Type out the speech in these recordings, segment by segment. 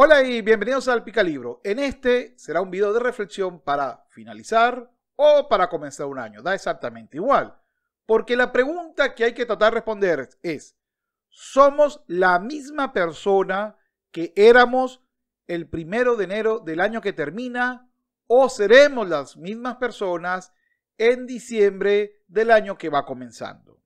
Hola y bienvenidos al Picalibro. En este será un video de reflexión para finalizar o para comenzar un año. Da exactamente igual. Porque la pregunta que hay que tratar de responder es, ¿somos la misma persona que éramos el 1 de enero del año que termina o seremos las mismas personas en diciembre del año que va comenzando?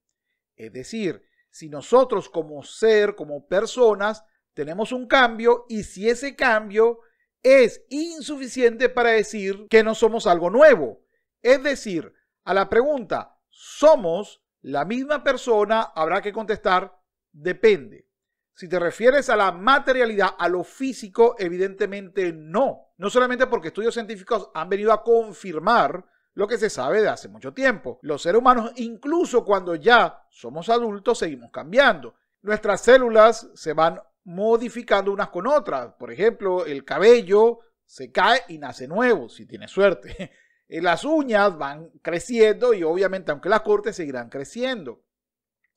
Es decir, si nosotros como ser, como personas, tenemos un cambio y si ese cambio es insuficiente para decir que no somos algo nuevo. Es decir, a la pregunta, ¿somos la misma persona? Habrá que contestar, depende. Si te refieres a la materialidad, a lo físico, evidentemente no. No solamente porque estudios científicos han venido a confirmar lo que se sabe de hace mucho tiempo. Los seres humanos, incluso cuando ya somos adultos, seguimos cambiando. Nuestras células se van modificando unas con otras. Por ejemplo, el cabello se cae y nace nuevo, si tienes suerte. Las uñas van creciendo y obviamente aunque las cortes seguirán creciendo.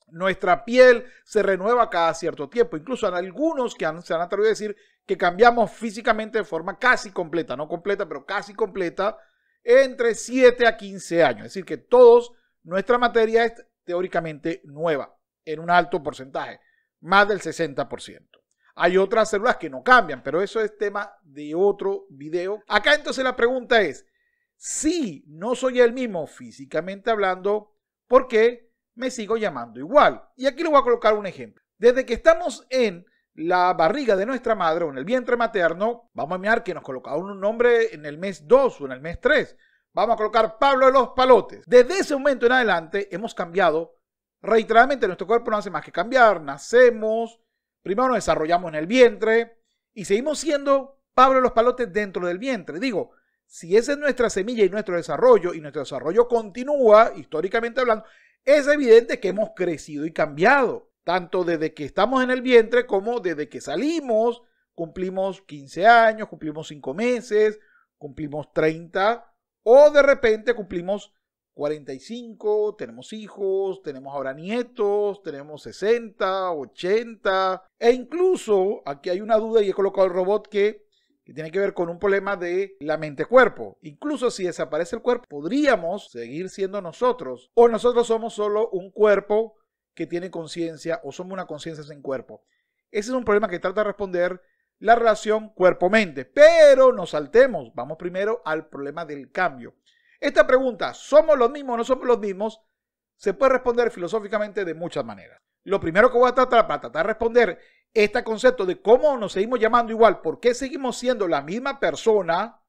Nuestra piel se renueva cada cierto tiempo. Incluso hay algunos que se han atrevido a decir que cambiamos físicamente de forma casi completa, no completa, pero casi completa, entre 7 a 15 años. Es decir, que todos nuestra materia es teóricamente nueva, en un alto porcentaje, más del 60%. Hay otras células que no cambian, pero eso es tema de otro video. Acá entonces la pregunta es, si no soy el mismo físicamente hablando, ¿por qué me sigo llamando igual? Y aquí les voy a colocar un ejemplo. Desde que estamos en la barriga de nuestra madre o en el vientre materno, vamos a mirar que nos colocaron un nombre en el mes 2 o en el mes 3. Vamos a colocar Pablo de los Palotes. Desde ese momento en adelante hemos cambiado reiteradamente. Nuestro cuerpo no hace más que cambiar. Nacemos, primero nos desarrollamos en el vientre y seguimos siendo Pablo de los Palotes dentro del vientre. Digo, si esa es nuestra semilla y nuestro desarrollo continúa, históricamente hablando, es evidente que hemos crecido y cambiado, tanto desde que estamos en el vientre como desde que salimos, cumplimos 15 años, cumplimos 5 meses, cumplimos 30 o de repente cumplimos 45, tenemos hijos, tenemos ahora nietos, tenemos 60, 80 e incluso aquí hay una duda y he colocado el robot que tiene que ver con un problema de la mente-cuerpo. Incluso si desaparece el cuerpo, podríamos seguir siendo nosotros. O nosotros somos solo un cuerpo que tiene conciencia, o somos una conciencia sin cuerpo. Ese es un problema que trata de responder la relación cuerpo-mente. Pero nos saltemos. Vamos primero al problema del cambio. Esta pregunta, ¿somos los mismos o no somos los mismos? Se puede responder filosóficamente de muchas maneras. Lo primero que voy a tratar para tratar de responder este concepto de cómo nos seguimos llamando igual, por qué seguimos siendo la misma persona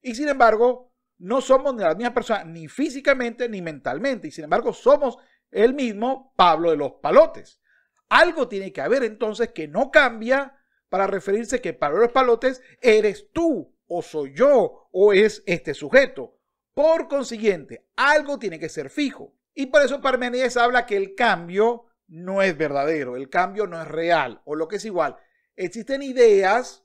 y sin embargo no somos ni la misma persona ni físicamente ni mentalmente y sin embargo somos el mismo Pablo de los Palotes. Algo tiene que haber entonces que no cambia para referirse que Pablo de los Palotes eres tú o soy yo o es este sujeto. Por consiguiente, algo tiene que ser fijo y por eso Parménides habla que el cambio no es verdadero, el cambio no es real, o lo que es igual. Existen ideas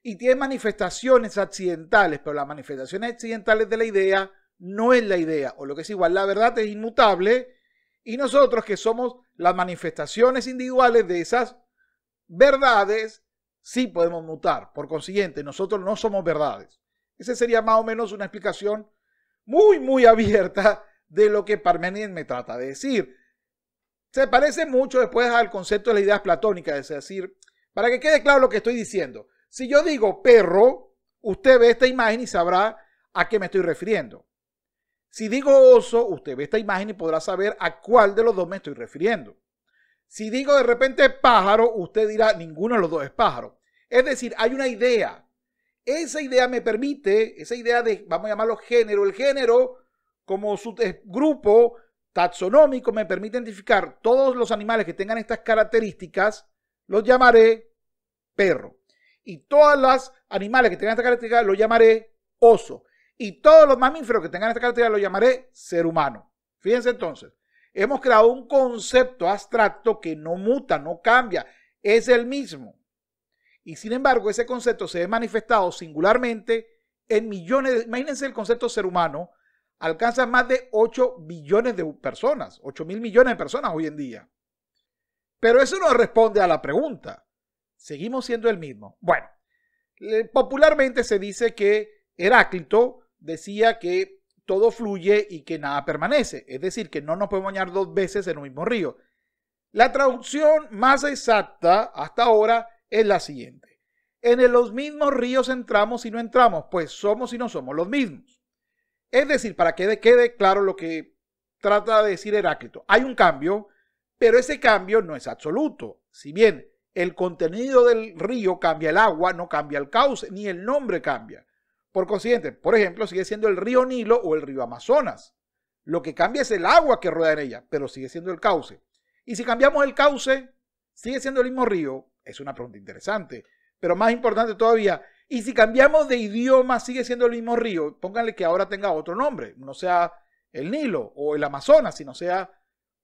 y tienen manifestaciones accidentales, pero las manifestaciones accidentales de la idea no es la idea, o lo que es igual. La verdad es inmutable y nosotros que somos las manifestaciones individuales de esas verdades, sí podemos mutar. Por consiguiente, nosotros no somos verdades. Esa sería más o menos una explicación muy, muy abierta de lo que Parménides me trata de decir. Se parece mucho después al concepto de las ideas platónicas, es decir, para que quede claro lo que estoy diciendo. Si yo digo perro, usted ve esta imagen y sabrá a qué me estoy refiriendo. Si digo oso, usted ve esta imagen y podrá saber a cuál de los dos me estoy refiriendo. Si digo de repente pájaro, usted dirá ninguno de los dos es pájaro. Es decir, hay una idea. Esa idea me permite, esa idea de, vamos a llamarlo género, el género como subgrupo taxonómico me permite identificar todos los animales que tengan estas características, los llamaré perro. Y todos los animales que tengan estas características los llamaré oso. Y todos los mamíferos que tengan estas características los llamaré ser humano. Fíjense entonces, hemos creado un concepto abstracto que no muta, no cambia, es el mismo. Y sin embargo, ese concepto se ve manifestado singularmente en millones de... Imagínense el concepto ser humano. Alcanza más de 8 billones de personas, 8 mil millones de personas hoy en día. Pero eso no responde a la pregunta. ¿Seguimos siendo el mismo? Bueno, Popularmente se dice que Heráclito decía que todo fluye y que nada permanece, es decir, que no nos podemos bañar dos veces en un mismo río. La traducción más exacta hasta ahora es la siguiente: en los mismos ríos entramos y no entramos, pues somos y no somos los mismos. Es decir, para que quede claro lo que trata de decir Heráclito, hay un cambio, pero ese cambio no es absoluto. Si bien el contenido del río cambia, el agua no cambia el cauce, ni el nombre cambia. Por consiguiente, por ejemplo, sigue siendo el río Nilo o el río Amazonas. Lo que cambia es el agua que rodea en ella, pero sigue siendo el cauce. Y si cambiamos el cauce, ¿sigue siendo el mismo río? Es una pregunta interesante, pero más importante todavía. Y si cambiamos de idioma, ¿sigue siendo el mismo río? Pónganle que ahora tenga otro nombre, no sea el Nilo o el Amazonas, sino sea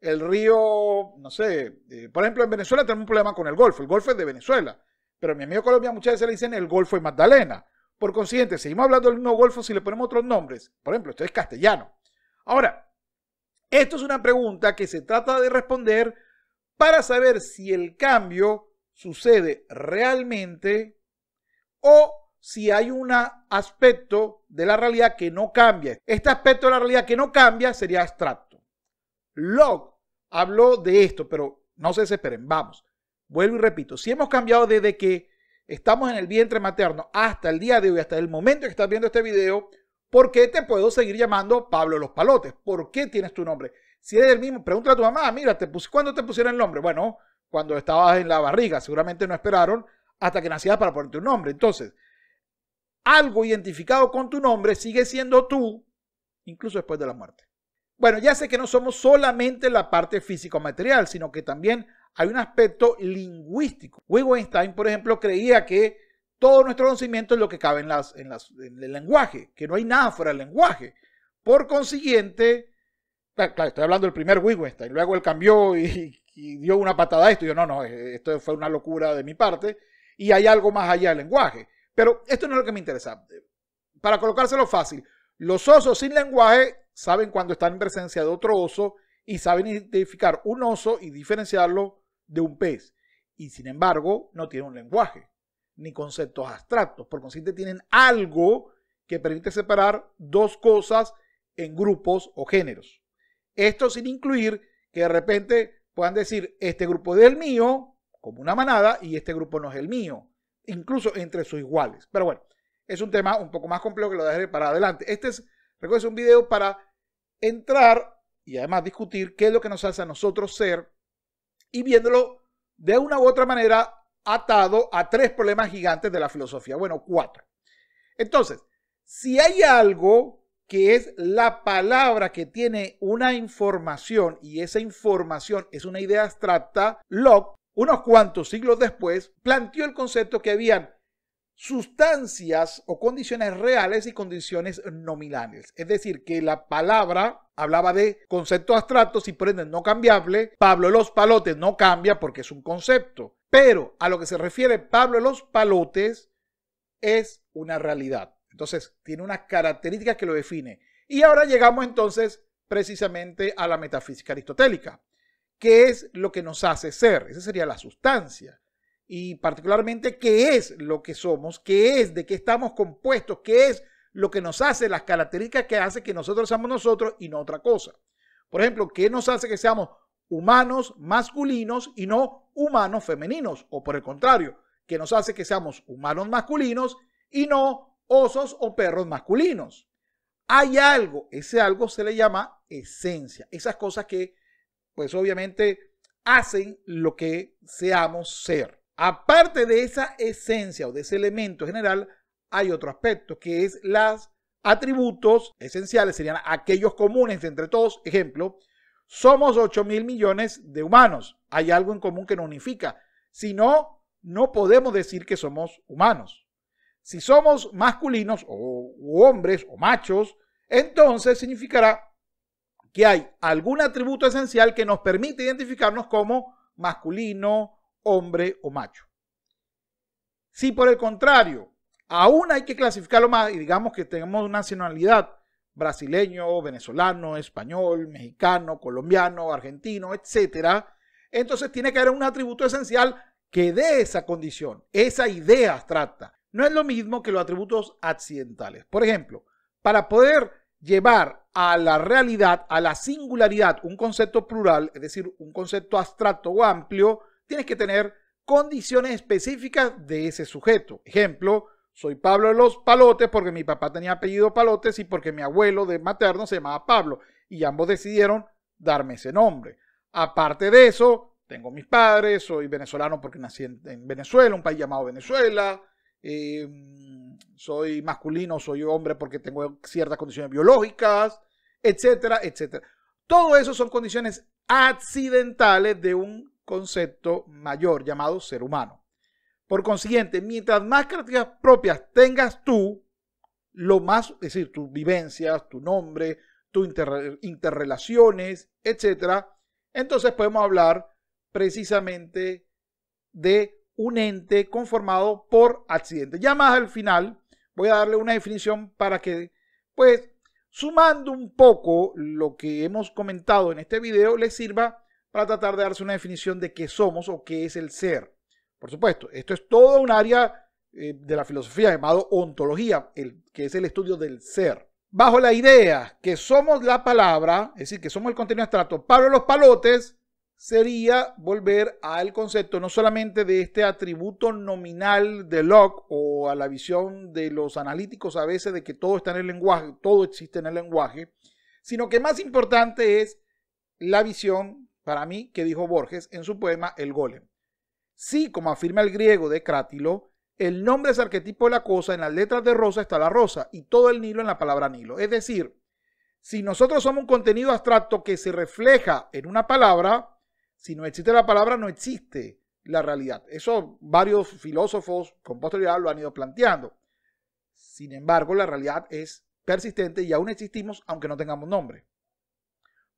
el río, no sé, por ejemplo, en Venezuela tenemos un problema con el Golfo es de Venezuela, pero a mi amigo Colombia muchas veces le dicen el Golfo de Magdalena. Por consiguiente, seguimos hablando del mismo Golfo si le ponemos otros nombres. Por ejemplo, esto es castellano. Ahora, esto es una pregunta que se trata de responder para saber si el cambio sucede realmente o si hay un aspecto de la realidad que no cambia. Este aspecto de la realidad que no cambia sería abstracto. Locke habló de esto, pero no se desesperen. Vamos, vuelvo y repito. Si hemos cambiado desde que estamos en el vientre materno hasta el día de hoy, hasta el momento que estás viendo este video, ¿por qué te puedo seguir llamando Pablo Los Palotes? ¿Por qué tienes tu nombre? Si eres el mismo, pregúntale a tu mamá, mira, ¿cuándo te pusieron el nombre? Bueno, cuando estabas en la barriga, seguramente no esperaron hasta que nacías para ponerte un nombre. Entonces, algo identificado con tu nombre sigue siendo tú, incluso después de la muerte. Bueno, ya sé que no somos solamente la parte físico-material, sino que también hay un aspecto lingüístico. Wittgenstein, por ejemplo, creía que todo nuestro conocimiento es lo que cabe en el lenguaje, que no hay nada fuera del lenguaje. Por consiguiente, claro, estoy hablando del primer Wittgenstein, luego él cambió y dio una patada a esto, y yo no, esto fue una locura de mi parte, y hay algo más allá del lenguaje. Pero esto no es lo que me interesa. Para colocárselo fácil, los osos sin lenguaje saben cuando están en presencia de otro oso y saben identificar un oso y diferenciarlo de un pez, y sin embargo no tienen un lenguaje ni conceptos abstractos. Por consiguiente, tienen algo que permite separar dos cosas en grupos o géneros. Esto sin incluir que de repente puedan decir este grupo es el mío, como una manada, y este grupo no es el mío, incluso entre sus iguales. Pero bueno, es un tema un poco más complejo que lo dejaré para adelante. Este es, recuerden, un video para entrar y además discutir qué es lo que nos hace a nosotros ser, y viéndolo de una u otra manera atado a tres problemas gigantes de la filosofía. Bueno, cuatro. Entonces, si hay algo que es la palabra que tiene una información y esa información es una idea abstracta, Locke, unos cuantos siglos después, planteó el concepto que habían sustancias o condiciones reales y condiciones nominales. Es decir, que la palabra hablaba de conceptos abstractos y por ende no cambiable. Pablo Los Palotes no cambia porque es un concepto, pero a lo que se refiere Pablo Los Palotes es una realidad. Entonces tiene unas características que lo define. Y ahora llegamos entonces precisamente a la metafísica aristotélica. ¿Qué es lo que nos hace ser? Esa sería la sustancia. Y particularmente, ¿qué es lo que somos? ¿Qué es? ¿De qué estamos compuestos? ¿Qué es lo que nos hace? Las características que hace que nosotros seamos nosotros y no otra cosa. Por ejemplo, ¿qué nos hace que seamos humanos masculinos y no humanos femeninos? O por el contrario, ¿qué nos hace que seamos humanos masculinos y no osos o perros masculinos? Hay algo, ese algo se le llama esencia. Esas cosas que, pues obviamente, hacen lo que seamos ser. Aparte de esa esencia o de ese elemento general, hay otro aspecto que es los atributos esenciales, serían aquellos comunes entre todos. Ejemplo, somos 8.000 millones de humanos. Hay algo en común que nos unifica. Si no, no podemos decir que somos humanos. Si somos masculinos o hombres o machos, entonces significará que hay algún atributo esencial que nos permite identificarnos como masculino, hombre o macho. Si por el contrario, aún hay que clasificarlo más y digamos que tenemos nacionalidad brasileño, venezolano, español, mexicano, colombiano, argentino, etc., entonces tiene que haber un atributo esencial que dé esa condición, esa idea abstracta. no es lo mismo que los atributos accidentales. Por ejemplo, para poder llevar a la realidad, a la singularidad, un concepto plural, es decir, un concepto abstracto o amplio, tienes que tener condiciones específicas de ese sujeto. Ejemplo, soy Pablo de los Palotes porque mi papá tenía apellido Palotes y porque mi abuelo de materno se llamaba Pablo y ambos decidieron darme ese nombre. Aparte de eso, tengo mis padres, soy venezolano porque nací en Venezuela, un país llamado Venezuela, soy masculino, soy hombre porque tengo ciertas condiciones biológicas, etcétera, etcétera. Todo eso son condiciones accidentales de un concepto mayor llamado ser humano. Por consiguiente, mientras más características propias tengas tú, lo más, es decir, tus vivencias, tu nombre, tus interrelaciones, etcétera, entonces podemos hablar precisamente de un ente conformado por accidentes. Ya más al final voy a darle una definición para que, pues, sumando un poco lo que hemos comentado en este video, les sirva para tratar de darse una definición de qué somos o qué es el ser. Por supuesto, esto es todo un área de la filosofía llamado ontología, que es el estudio del ser. Bajo la idea que somos la palabra, es decir, que somos el contenido abstracto, Pablo los Palotes, sería volver al concepto no solamente de este atributo nominal de Locke o a la visión de los analíticos a veces de que todo está en el lenguaje, todo existe en el lenguaje, sino que más importante es la visión, para mí, que dijo Borges en su poema El Golem. Sí, como afirma el griego de Crátilo, el nombre es arquetipo de la cosa, en las letras de rosa está la rosa y todo el Nilo en la palabra Nilo. Es decir, si nosotros somos un contenido abstracto que se refleja en una palabra, si no existe la palabra, no existe la realidad. Eso varios filósofos con posterioridad lo han ido planteando. Sin embargo, la realidad es persistente y aún existimos aunque no tengamos nombre.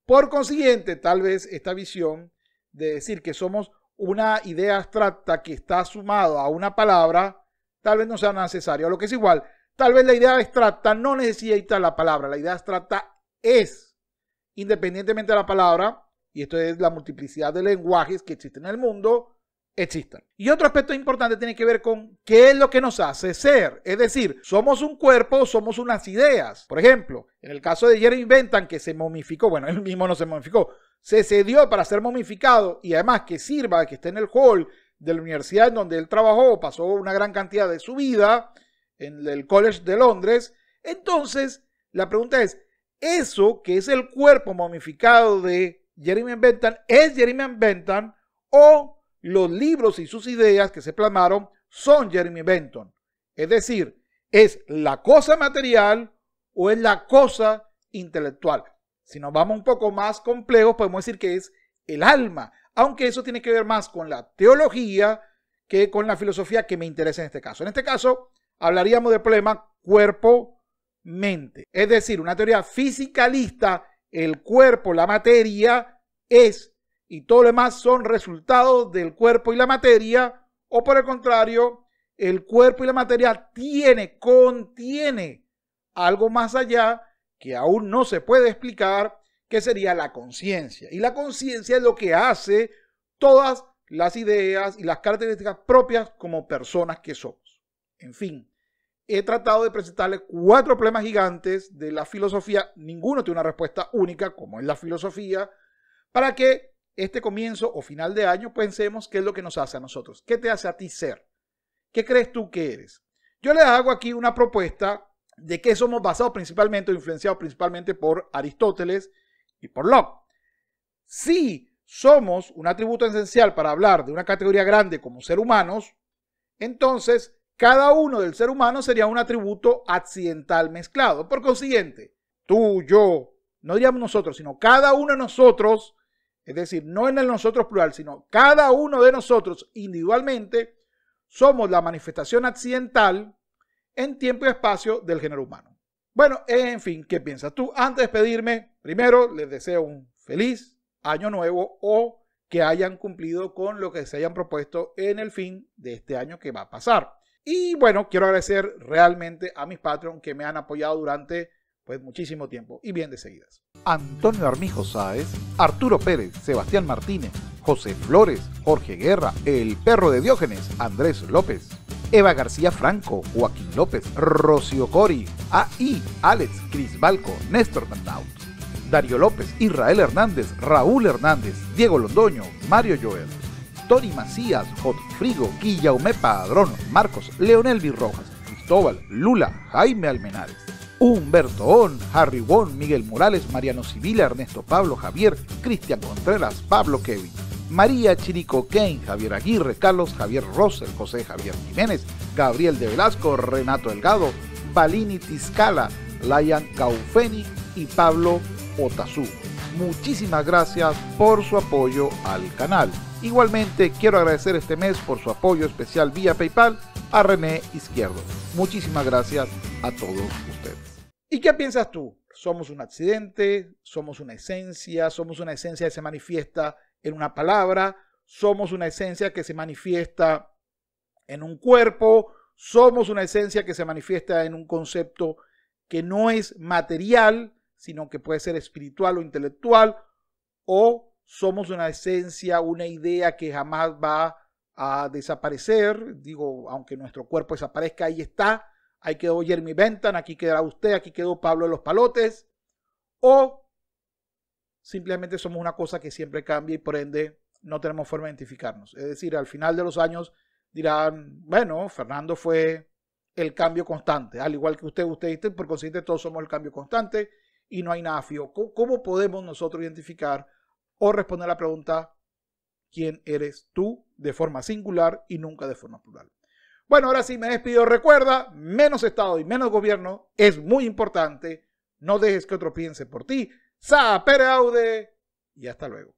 Por consiguiente, tal vez esta visión de decir que somos una idea abstracta que está sumada a una palabra, tal vez no sea necesario. Lo que es igual, tal vez la idea abstracta no necesita la palabra. La idea abstracta es, independientemente de la palabra, y esto es la multiplicidad de lenguajes que existen en el mundo, existan. Y otro aspecto importante tiene que ver con qué es lo que nos hace ser. Es decir, somos un cuerpo, somos unas ideas. Por ejemplo, en el caso de Jeremy Bentham, que se momificó, bueno, él mismo no se momificó, se cedió para ser momificado y además que sirva, que esté en el hall de la universidad en donde él trabajó, pasó una gran cantidad de su vida en el College de Londres. Entonces, la pregunta es, ¿eso que es el cuerpo momificado de Jeremy Bentham es Jeremy Bentham o los libros y sus ideas que se plasmaron son Jeremy Bentham? Es decir, ¿es la cosa material o es la cosa intelectual? Si nos vamos un poco más complejos, podemos decir que es el alma, aunque eso tiene que ver más con la teología que con la filosofía que me interesa en este caso. En este caso, hablaríamos del problema cuerpo-mente, es decir, una teoría fisicalista. El cuerpo, la materia es, y todo lo demás son resultados del cuerpo y la materia, o por el contrario, el cuerpo y la materia contiene algo más allá que aún no se puede explicar, que sería la conciencia. Y la conciencia es lo que hace todas las ideas y las características propias como personas que somos. En fin. He tratado de presentarles cuatro problemas gigantes de la filosofía, ninguno tiene una respuesta única, como es la filosofía, para que este comienzo o final de año pensemos qué es lo que nos hace a nosotros, qué te hace a ti ser, qué crees tú que eres. Yo les hago aquí una propuesta de que somos basados principalmente o influenciados principalmente por Aristóteles y por Locke. Si somos un atributo esencial para hablar de una categoría grande como ser humanos, entonces cada uno del ser humano sería un atributo accidental mezclado. Por consiguiente, tú, yo, no diríamos nosotros, sino cada uno de nosotros, es decir, no en el nosotros plural, sino cada uno de nosotros individualmente, somos la manifestación accidental en tiempo y espacio del género humano. Bueno, en fin, ¿qué piensas tú? Antes de despedirme, primero les deseo un feliz año nuevo o que hayan cumplido con lo que se hayan propuesto en el fin de este año que va a pasar. Y bueno, quiero agradecer realmente a mis Patreon que me han apoyado durante pues muchísimo tiempo y bien de seguidas. Antonio Armijo Sáez, Arturo Pérez, Sebastián Martínez, José Flores, Jorge Guerra, El Perro de Diógenes, Andrés López. Eva García Franco, Joaquín López, Rocío Cori, A.I., Alex, Cris Balco, Néstor Nantaut, Darío López, Israel Hernández, Raúl Hernández, Diego Londoño, Mario Joel, Tony Macías, Jot Frigo, Guillaume Padrón, Marcos, Leonel Virrojas, Cristóbal, Lula, Jaime Almenares, Humberto On, Harry Won, Miguel Morales, Mariano Sibila, Ernesto Pablo, Javier, Cristian Contreras, Pablo Kevin, María Chirico Kane, Javier Aguirre, Carlos Javier Rosser, José Javier Jiménez, Gabriel de Velasco, Renato Delgado, Balini Tiscala, Layan Caufeni y Pablo Otazú. Muchísimas gracias por su apoyo al canal. Igualmente quiero agradecer este mes por su apoyo especial vía PayPal a René Izquierdo. Muchísimas gracias a todos ustedes. ¿Y qué piensas tú? ¿Somos un accidente? ¿Somos una esencia? ¿Somos una esencia que se manifiesta en una palabra? ¿Somos una esencia que se manifiesta en un cuerpo? ¿Somos una esencia que se manifiesta en un concepto que no es material, sino que puede ser espiritual o intelectual? ¿O somos una esencia, una idea que jamás va a desaparecer? Digo, aunque nuestro cuerpo desaparezca, ahí está. Ahí quedó Jeremy Bentham, aquí quedará usted, aquí quedó Pablo de los Palotes. ¿O simplemente somos una cosa que siempre cambia y por ende no tenemos forma de identificarnos? Es decir, al final de los años dirán, bueno, Fernando fue el cambio constante. Al igual que usted, por consiguiente todos somos el cambio constante y no hay nada fijo. ¿Cómo podemos nosotros identificar o responder a la pregunta ¿quién eres tú? De forma singular y nunca de forma plural. Bueno, ahora sí me despido. Recuerda, menos Estado y menos gobierno es muy importante. No dejes que otro piense por ti. Sapere aude y hasta luego.